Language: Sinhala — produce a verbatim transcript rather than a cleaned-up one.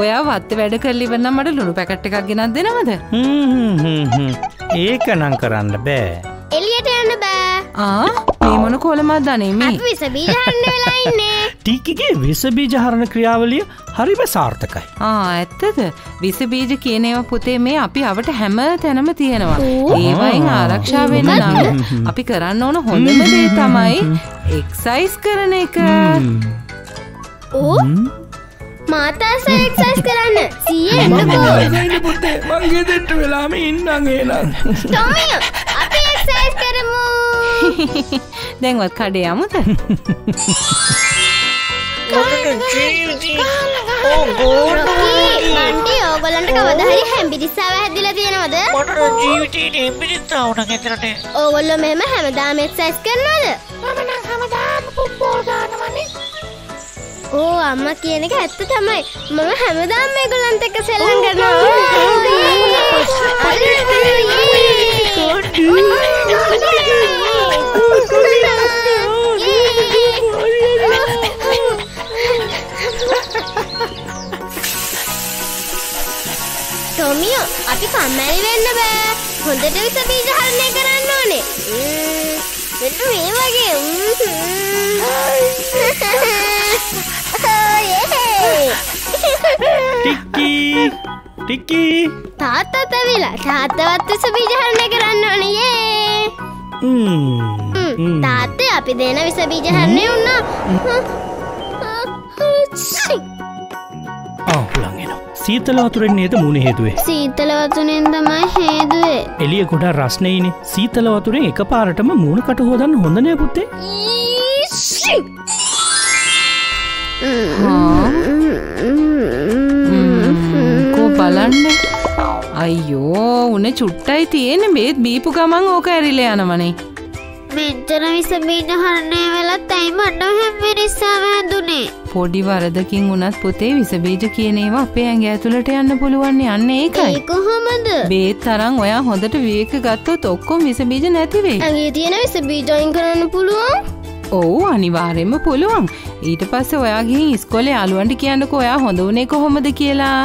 ඔයා වත්තේ වැඩ කරලා ඉවරනම් මට ලුණු පැකට් එකක් ගෙනත් දෙනවද? හ්ම් හ්ම් හ්ම්. ඒක නම් කරන්න බෑ. එළියට යන්න බෑ. ආ මේ මොන කොලමක්ද අනේමි? අපි විස බීජ හරන්න වෙලා ඉන්නේ. ටිකිගේ විස බීජ හරන ක්‍රියාවලිය හරිම සාර්ථකයි. ආ ඇත්තද? විස බීජ කියන ඒවා පුතේ මේ අපි අවට හැම තැනම තියෙනවා. ඒ වයින් ආරක්ෂා වෙන්න නම් අපි කරන්න ඕන හොඳම දේ තමයි එක්සයිස් කරන එක. ඕ මාතස එක්සයිස් කරන්න. සීයේ එන්නකෝ. පුතේ මං ගෙදරට වෙලාම ඉන්නම් එහෙනම්. තොමිය අපි එක්සයිස් කරමු. දැන්වත් කඩේ යමුද? Oh God! Auntie, oh Golan, take a very happy day. Sir, I have delivered you another. What a beauty! Happy day, sir. What a beauty! Oh Golan, my mama, my dad, my sister, another. Mama, my dad, my brother, another. Oh, Amma, why are you acting like that? Mama, my dad, my Golan, take a salon, another. Tommy, අපි කම්මැලි වෙන්න බෑ. හොඳට විස බීජ හරණය කරන්න ඕනේ. මෙන්න මේ වගේ. ටිකි ටිකි තාත්තා තැවිලා තාත්තවත් විස බීජ හරණය කරන්න ඕනේ. යේ. හ්ම්. තාත්තේ අපි දෙන විස බීජ හරණය වුණා. ආ හුලං එනවා. සීතල වතුරෙන් නේද මුණ හේදුවේ? සීතල වතුරෙන් තමයි හේදුවේ. එළිය ගොඩ රස්නේයිනේ. සීතල වතුරෙන් එකපාරටම මුණ කට හොදන්න හොඳ නෑ පුතේ. කෝ බලන්න. අයියෝ උනේ චුට්ටයි තියෙන්නේ මේ බීපු ගමන් ඕක ඇරිලා යනවනේ. මෙච්චර විස බීජ හරණය වෙලා තයි මඩ හැම වෙරසම හඳුනේ. පොඩි වරදකින් උනත් පුතේ විස බීජ කියන ඒවා අපේ ඇඟ ඇතුළට යන්න පුළුවන් යන්නේ ඒකයි. ඒක කොහොමද? මේ තරම් ඔයා හොඳට විවේක ගත්තොත් ඔක්කොම විස බීජ නැති වෙයි. ඇඟේ තියෙන විස බීජ අයින් කරන්න පුළුවන්? ඔව් අනිවාර්යයෙන්ම පුළුවන්. ඊට පස්සේ ඔයා ගිහින් ඉස්කෝලේ යාළුවන්ට කියන්නකෝ ඔයා හොඳ උනේ කොහොමද කියලා.